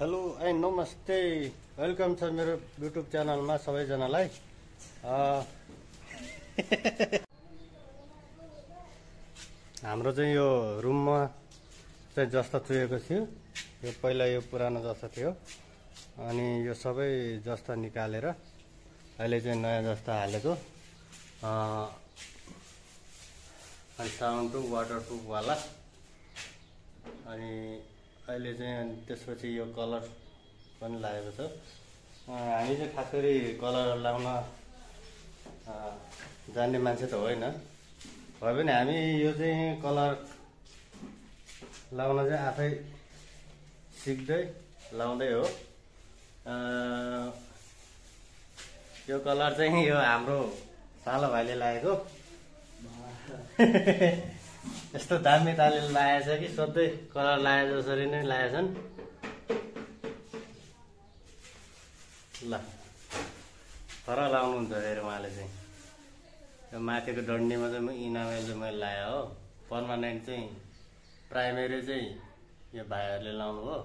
Hello and नमस्ते welcome छ मेरो यूट्यूब चैनल में सबैजनालाई हाम्रो यो रूम में जस्ता चुएको थियो यो पहिला यो पुरानो जस्ता थियो अनि यो सबै जस्ता निकालेर अहिले चाहिँ नयाँ जस्ता हालेको अनि साउन्डप्रुफ वाटरप्रुफ वाला अनि अहिले चाहिँ त्यसपछि यो कलर पनि लागेको छ। हामी चाहिँ खास गरी कलर लाउन जान्ने मान्छे त होइन, भए पनि हामी यो चाहिँ कलर लाउन चाहिँ आफै सिक्दै लाउँदै हो। यो कलर चाहिँ यो हाम्रो सालो भाइले लागेको यस्तो दामी ताले लगाएछ कि सधैँ कलर लाए जसरी नै लगाएछन्। ल तर लाउनुहुन्छ फेरि उहाँले चाहिँ यो माथिको डन्डीमा चाहिँ म इनामेल चाहिँ मैले लाएँ हो। पर्मानेन्ट चाहिँ प्राइमेरी चाहिँ यो भाइहरूले लाउनु हो।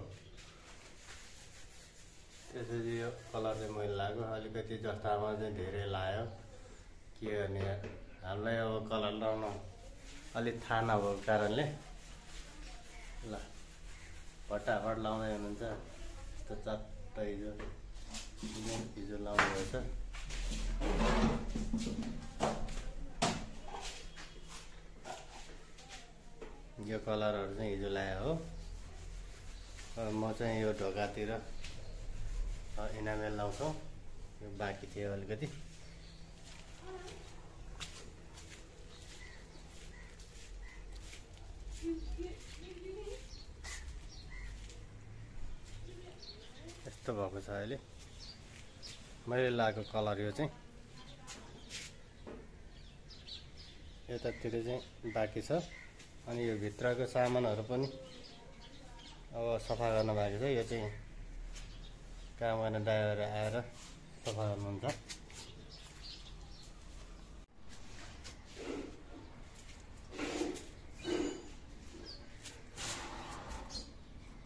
त्यसपछि यो कलर चाहिँ मैले लगाएको अलिकति जस्तामा चाहिँ धेरै लायो किनभने हामीलाई अब कलर लाउनु अलि थाहा नभएको कारणले। ल फटाफट लाउँदै हुनुहुन्छ यस्तो चट्ट हिजो लाउनु भएछ। यो कलरहरू चाहिँ हिजो लाए हो। म चाहिँ यो ढोकातिर इनामेल लाउँछु, यो बाँकी थियो अलिकति। यस्तो भएको छ अहिले मैले लगाएको कलर। यो चाहिँ यतातिर चाहिँ बाँकी छ अनि यो भित्रको सामानहरू पनि अब सफा गर्न बाँकी छ। यो चाहिँ काम गर्ने ड्राइभर आएर सफा गर्नुहुन्छ।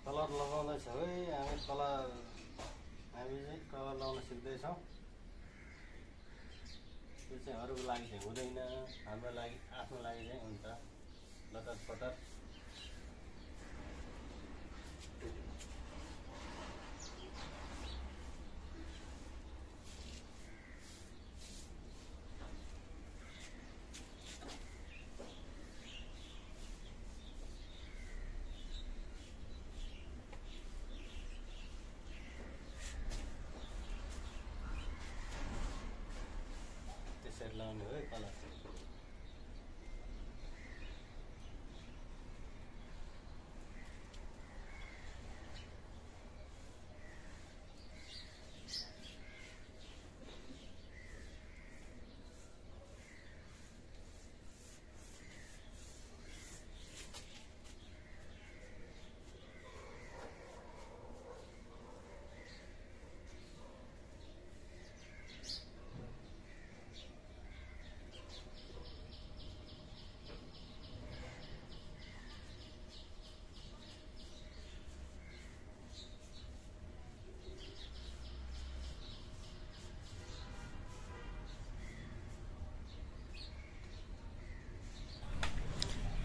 कलर लगाउँदैछ है हामी, कलर लगाउन सिक्दैछौँ। त्यो चाहिँ अरूको लागि चाहिँ हुँदैन, हाम्रो लागि आफ्नो लागि चाहिँ हुन्छ। लटरपटर लाने हो कलर।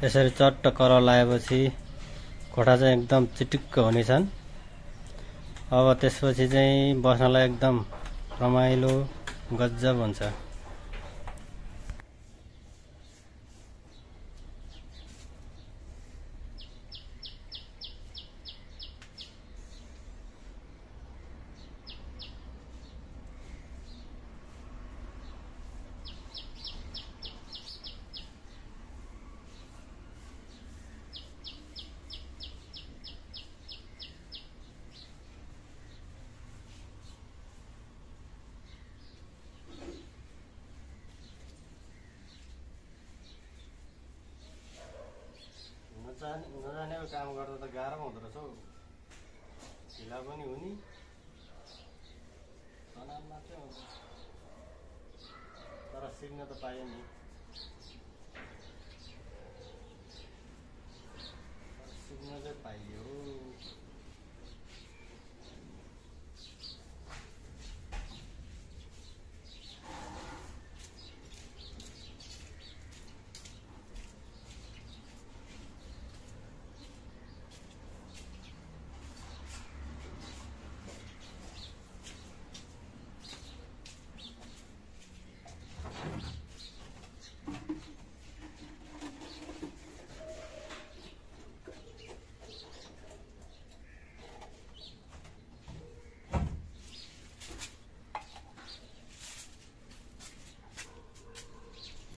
यसरी चट्ट कलर लगाएपछि खोटा चाहिँ एकदम चिटिक्क हुनेछन्। अब त्यसपछि चाहिँ बस्नलाई एकदम रमाइलो गजब हुन्छ। नजानेको काम गर्दा त गाह्रो हुँदो रहेछ हौ, ढिला पनि हुने तनाव मात्रै हुन्छ, तर सिक्न त पाइयो नि।